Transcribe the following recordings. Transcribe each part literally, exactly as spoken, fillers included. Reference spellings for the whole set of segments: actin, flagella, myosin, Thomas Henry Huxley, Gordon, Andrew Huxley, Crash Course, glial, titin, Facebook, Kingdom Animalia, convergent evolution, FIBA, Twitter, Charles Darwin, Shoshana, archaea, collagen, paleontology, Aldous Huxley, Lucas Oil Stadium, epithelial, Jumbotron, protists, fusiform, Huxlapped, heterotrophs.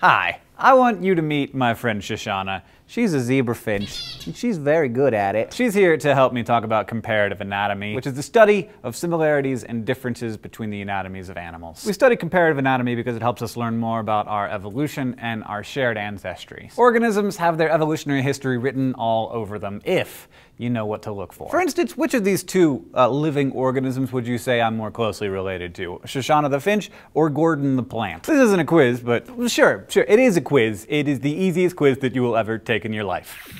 Hi, I want you to meet my friend Shoshana. She's a zebra finch, and she's very good at it. She's here to help me talk about comparative anatomy, which is the study of similarities and differences between the anatomies of animals. We study comparative anatomy because it helps us learn more about our evolution and our shared ancestry. Organisms have their evolutionary history written all over them, if you know what to look for. For instance, which of these two uh, living organisms would you say I'm more closely related to? Shoshana the finch or Gordon the plant? This isn't a quiz, but sure, sure, it is a quiz. It is the easiest quiz that you will ever take in your life.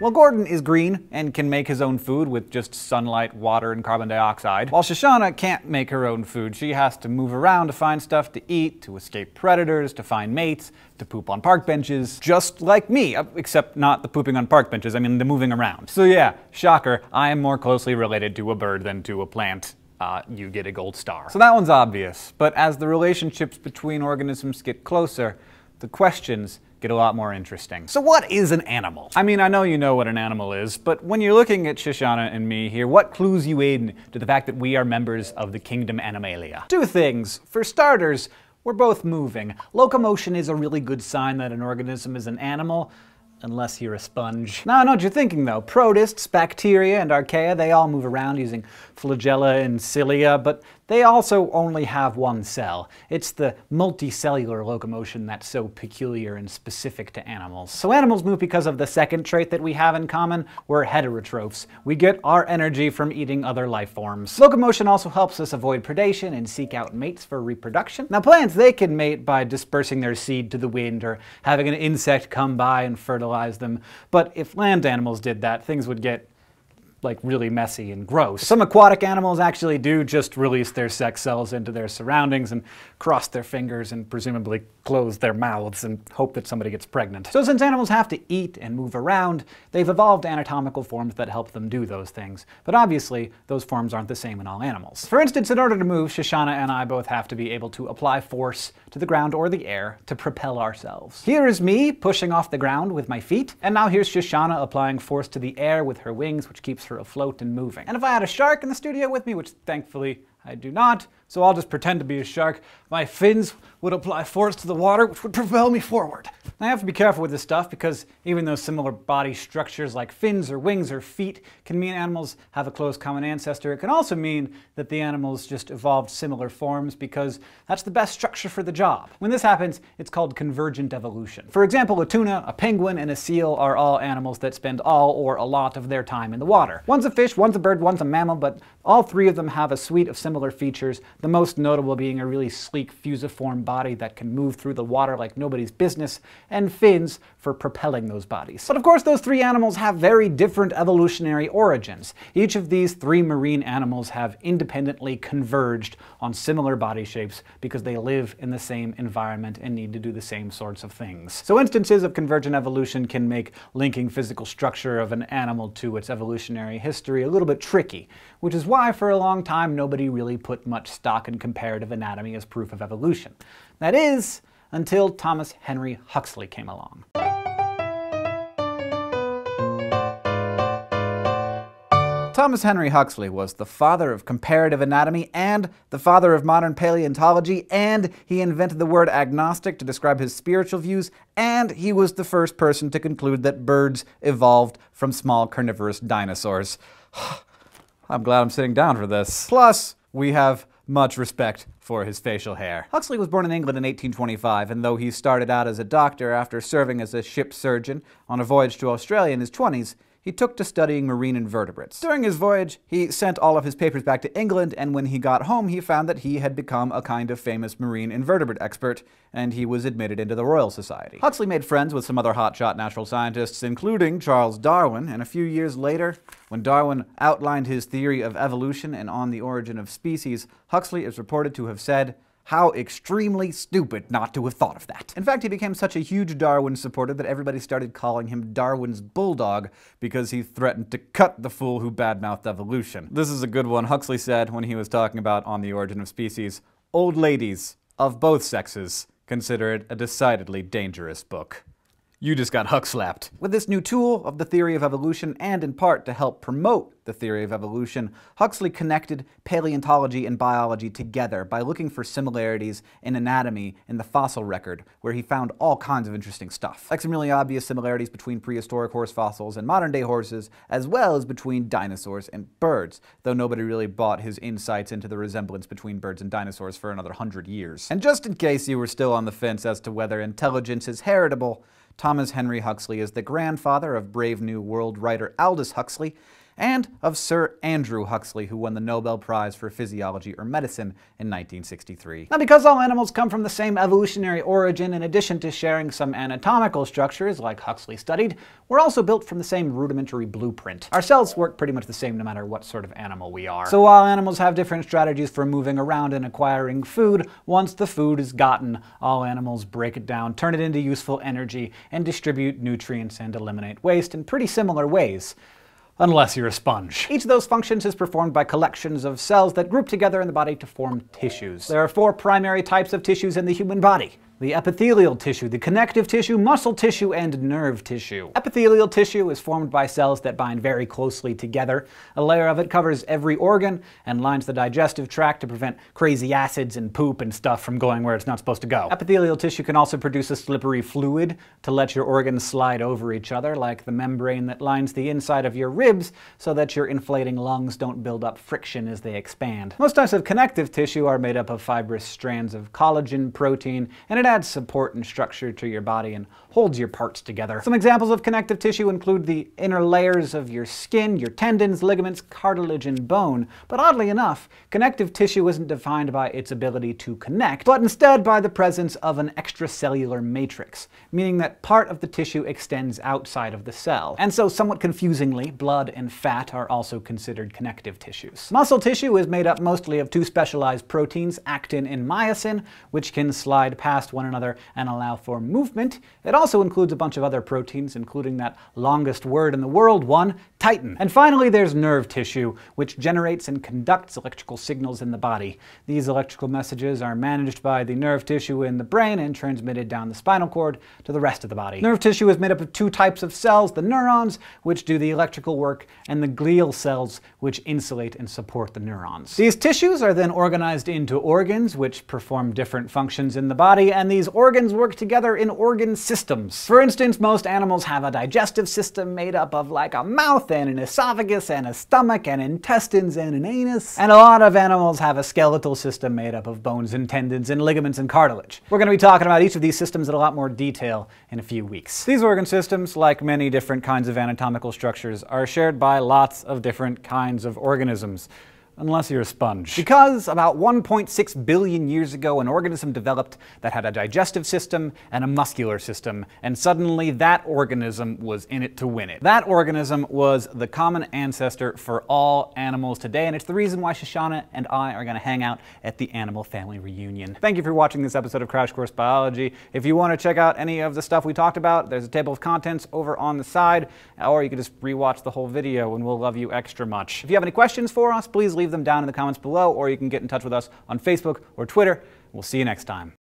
Well, Gordon is green and can make his own food with just sunlight, water, and carbon dioxide, while Shoshana can't make her own food. She has to move around to find stuff to eat, to escape predators, to find mates, to poop on park benches, just like me, except not the pooping on park benches, I mean the moving around. So yeah, shocker, I am more closely related to a bird than to a plant. Uh, you get a gold star. So that one's obvious, but as the relationships between organisms get closer, the questions get a lot more interesting. So what is an animal? I mean, I know you know what an animal is, but when you're looking at Shoshana and me here, what clues you in to the fact that we are members of the Kingdom Animalia? Two things. For starters, we're both moving. Locomotion is a really good sign that an organism is an animal, unless you're a sponge. Now I know what you're thinking though. Protists, bacteria, and archaea, they all move around using flagella and cilia, but they also only have one cell. It's the multicellular locomotion that's so peculiar and specific to animals. So animals move because of the second trait that we have in common. We're heterotrophs. We get our energy from eating other life forms. Locomotion also helps us avoid predation and seek out mates for reproduction. Now plants, they can mate by dispersing their seed to the wind or having an insect come by and fertilize them, but if land animals did that, things would get like really messy and gross. Some aquatic animals actually do just release their sex cells into their surroundings and cross their fingers and presumably close their mouths and hope that somebody gets pregnant. So since animals have to eat and move around, they've evolved anatomical forms that help them do those things. But obviously, those forms aren't the same in all animals. For instance, in order to move, Shoshana and I both have to be able to apply force to the ground or the air to propel ourselves. Here is me pushing off the ground with my feet, and now here's Shoshana applying force to the air with her wings, which keeps her afloat and moving. And if I had a shark in the studio with me, which thankfully I do not, so I'll just pretend to be a shark, my fins would apply force to the water, which would propel me forward. Now, I have to be careful with this stuff because even though similar body structures like fins or wings or feet can mean animals have a close common ancestor, it can also mean that the animals just evolved similar forms because that's the best structure for the job. When this happens, it's called convergent evolution. For example, a tuna, a penguin, and a seal are all animals that spend all or a lot of their time in the water. One's a fish, one's a bird, one's a mammal, but all three of them have a suite of similar features, the most notable being a really sleek fusiform body that can move through the water like nobody's business, and fins for propelling those bodies. But of course those three animals have very different evolutionary origins. Each of these three marine animals have independently converged on similar body shapes because they live in the same environment and need to do the same sorts of things. So instances of convergent evolution can make linking physical structure of an animal to its evolutionary history a little bit tricky, which is why for a long time nobody really really put much stock in comparative anatomy as proof of evolution. That is, until Thomas Henry Huxley came along. Thomas Henry Huxley was the father of comparative anatomy and the father of modern paleontology, and he invented the word agnostic to describe his spiritual views, and he was the first person to conclude that birds evolved from small carnivorous dinosaurs. I'm glad I'm sitting down for this. Plus, we have much respect for his facial hair. Huxley was born in England in eighteen twenty-five, and though he started out as a doctor after serving as a ship surgeon on a voyage to Australia in his twenties, he took to studying marine invertebrates. During his voyage, he sent all of his papers back to England, and when he got home, he found that he had become a kind of famous marine invertebrate expert, and he was admitted into the Royal Society. Huxley made friends with some other hotshot natural scientists, including Charles Darwin, and a few years later, when Darwin outlined his theory of evolution and on the origin of species, Huxley is reported to have said, "How extremely stupid not to have thought of that." In fact, he became such a huge Darwin supporter that everybody started calling him Darwin's bulldog because he threatened to cut the fool who badmouthed evolution. This is a good one. Huxley said when he was talking about On the Origin of Species, "Old ladies of both sexes consider it a decidedly dangerous book." You just got Huxlapped. With this new tool of the theory of evolution, and in part to help promote the theory of evolution, Huxley connected paleontology and biology together by looking for similarities in anatomy in the fossil record, where he found all kinds of interesting stuff. Like some really obvious similarities between prehistoric horse fossils and modern-day horses, as well as between dinosaurs and birds, though nobody really bought his insights into the resemblance between birds and dinosaurs for another hundred years. And just in case you were still on the fence as to whether intelligence is heritable, Thomas Henry Huxley is the grandfather of Brave New World writer Aldous Huxley, and of Sir Andrew Huxley, who won the Nobel Prize for Physiology or Medicine in nineteen sixty-three. Now, because all animals come from the same evolutionary origin, in addition to sharing some anatomical structures, like Huxley studied, we're also built from the same rudimentary blueprint. Our cells work pretty much the same no matter what sort of animal we are. So while animals have different strategies for moving around and acquiring food, once the food is gotten, all animals break it down, turn it into useful energy, and distribute nutrients and eliminate waste in pretty similar ways. Unless you're a sponge. Each of those functions is performed by collections of cells that group together in the body to form tissues. There are four primary types of tissues in the human body: the epithelial tissue, the connective tissue, muscle tissue, and nerve tissue. Epithelial tissue is formed by cells that bind very closely together. A layer of it covers every organ and lines the digestive tract to prevent crazy acids and poop and stuff from going where it's not supposed to go. Epithelial tissue can also produce a slippery fluid to let your organs slide over each other, like the membrane that lines the inside of your ribs so that your inflating lungs don't build up friction as they expand. Most types of connective tissue are made up of fibrous strands of collagen protein, and it adds support and structure to your body and holds your parts together. Some examples of connective tissue include the inner layers of your skin, your tendons, ligaments, cartilage, and bone. But oddly enough, connective tissue isn't defined by its ability to connect, but instead by the presence of an extracellular matrix, meaning that part of the tissue extends outside of the cell. And so, somewhat confusingly, blood and fat are also considered connective tissues. Muscle tissue is made up mostly of two specialized proteins, actin and myosin, which can slide past one one another and allow for movement. It also includes a bunch of other proteins, including that longest word in the world one, titin. And finally, there's nerve tissue, which generates and conducts electrical signals in the body. These electrical messages are managed by the nerve tissue in the brain and transmitted down the spinal cord to the rest of the body. Nerve tissue is made up of two types of cells, the neurons, which do the electrical work, and the glial cells, which insulate and support the neurons. These tissues are then organized into organs, which perform different functions in the body, and these organs work together in organ systems. For instance, most animals have a digestive system made up of like a mouth and an esophagus and a stomach and intestines and an anus. And a lot of animals have a skeletal system made up of bones and tendons and ligaments and cartilage. We're going to be talking about each of these systems in a lot more detail in a few weeks. These organ systems, like many different kinds of anatomical structures, are shared by lots of different kinds of organisms. Unless you're a sponge. Because about one point six billion years ago, an organism developed that had a digestive system and a muscular system, and suddenly that organism was in it to win it. That organism was the common ancestor for all animals today, and it's the reason why Shoshana and I are going to hang out at the Animal Family Reunion. Thank you for watching this episode of Crash Course Biology. If you want to check out any of the stuff we talked about, there's a table of contents over on the side, or you can just rewatch the whole video and we'll love you extra much. If you have any questions for us, please leave them down in the comments below, or you can get in touch with us on Facebook or Twitter. We'll see you next time.